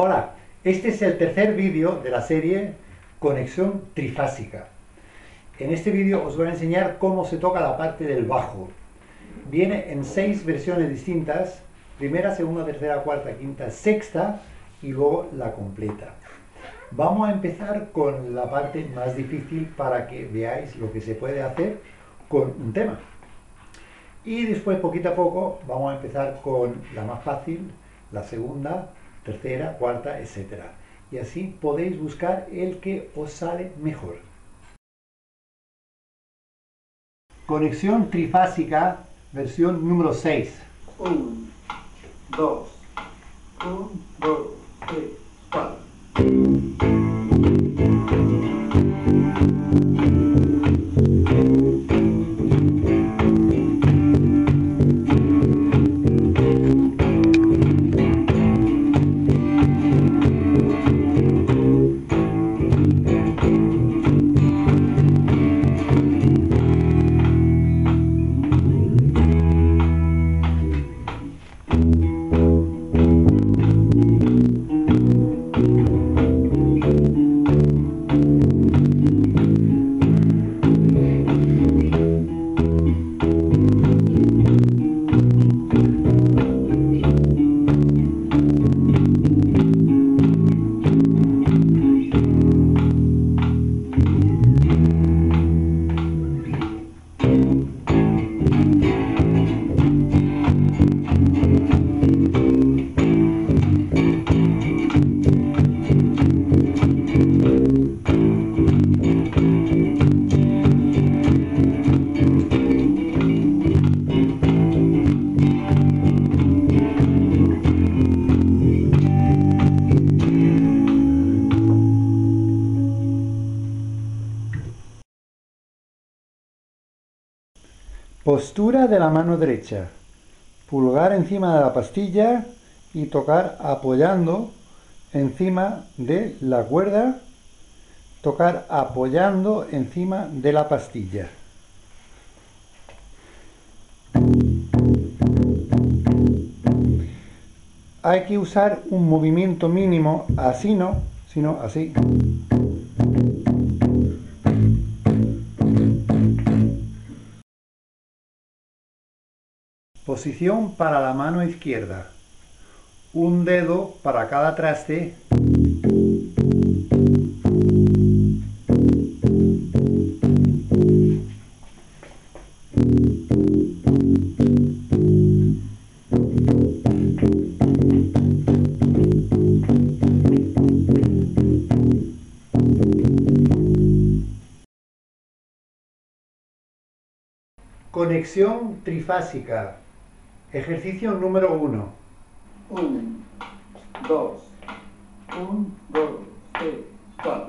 Hola, este es el tercer vídeo de la serie Conexión Trifásica. En este vídeo os voy a enseñar cómo se toca la parte del bajo. Viene en 6 versiones distintas: primera, segunda, tercera, cuarta, quinta, sexta y luego la completa. Vamos a empezar con la parte más difícil para que veáis lo que se puede hacer con un tema. Y después, poquito a poco, vamos a empezar con la más fácil, la segunda, tercera, cuarta, etc. Y así podéis buscar el que os sale mejor. Conexión trifásica, versión número 6. 1, 2, 1, 2, 3, 4. Postura de la mano derecha, pulgar encima de la pastilla y tocar apoyando encima de la cuerda, tocar apoyando encima de la pastilla. Hay que usar un movimiento mínimo, así no, sino así. Posición para la mano izquierda. Un dedo para cada traste. Conexión trifásica. Ejercicio número 1. 1, 2, 1, 2, 3, 4.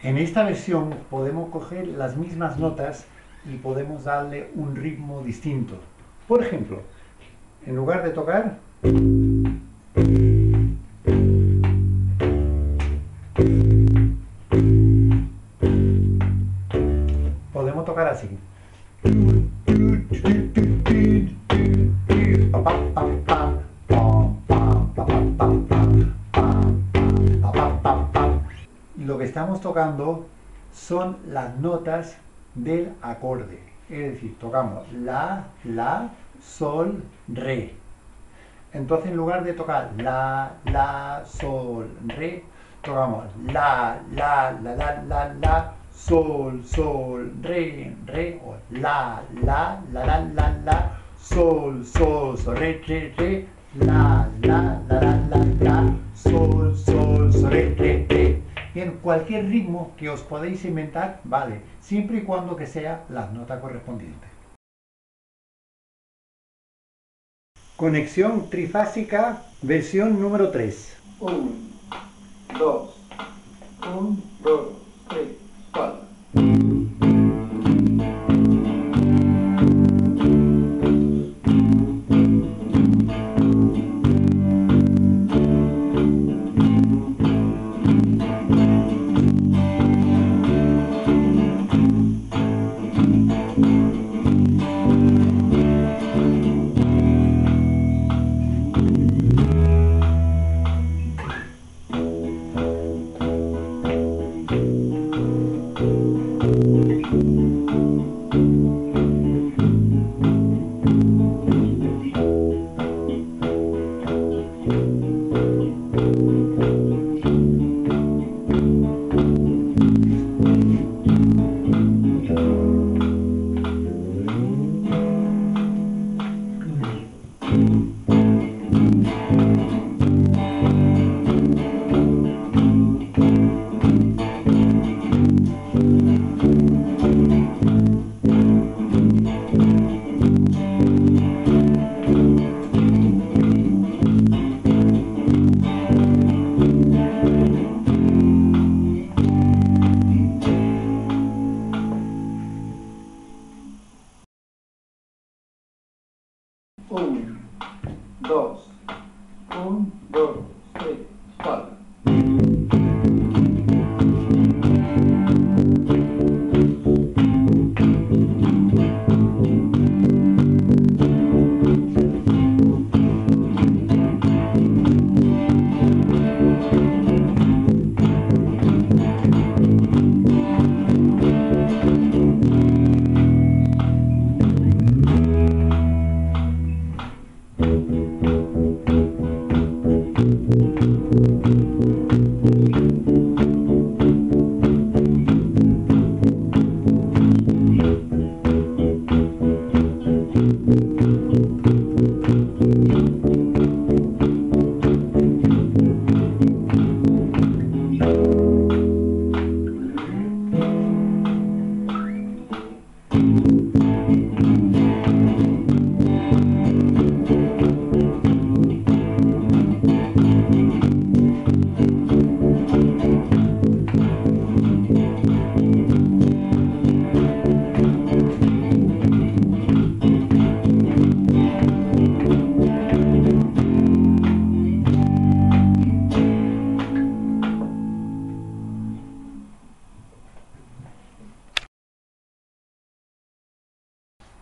En esta versión podemos coger las mismas notas y podemos darle un ritmo distinto. Por ejemplo, en lugar de tocar, podemos tocar así. Lo que estamos tocando son las notas del acorde, es decir, tocamos la, sol, re. Entonces, en lugar de tocar la, sol, re, tocamos la, sol, sol, re, re, o la, sol, sol, sol, re, re, re, la, sol, sol, sol, re, re, re. Bien, cualquier ritmo que os podéis inventar vale, siempre y cuando que sea las notas correspondientes. Conexión trifásica, versión número 3. 1, 2, 3, 4.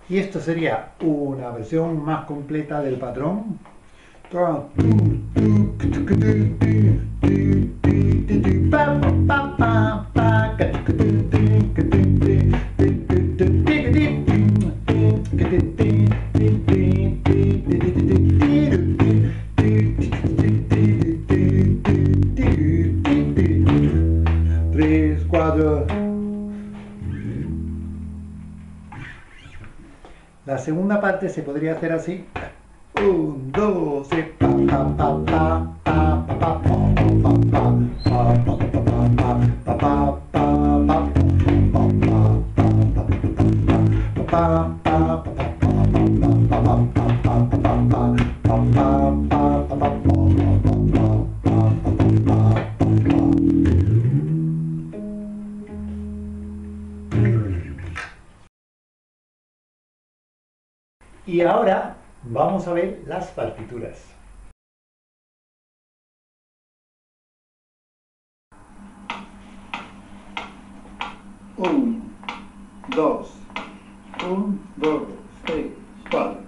Y esto sería una versión más completa del patrón. segunda parte se podría hacer así. 1, 2, 3, pa, pa, pa, pa, pa, pa, pa, pa, pa, pa, pa. Y ahora vamos a ver las partituras. Un, dos, tres, cuatro.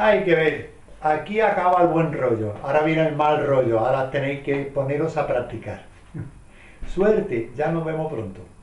Hay que ver, aquí acaba el buen rollo, ahora viene el mal rollo, ahora tenéis que poneros a practicar. Suerte, ya nos vemos pronto.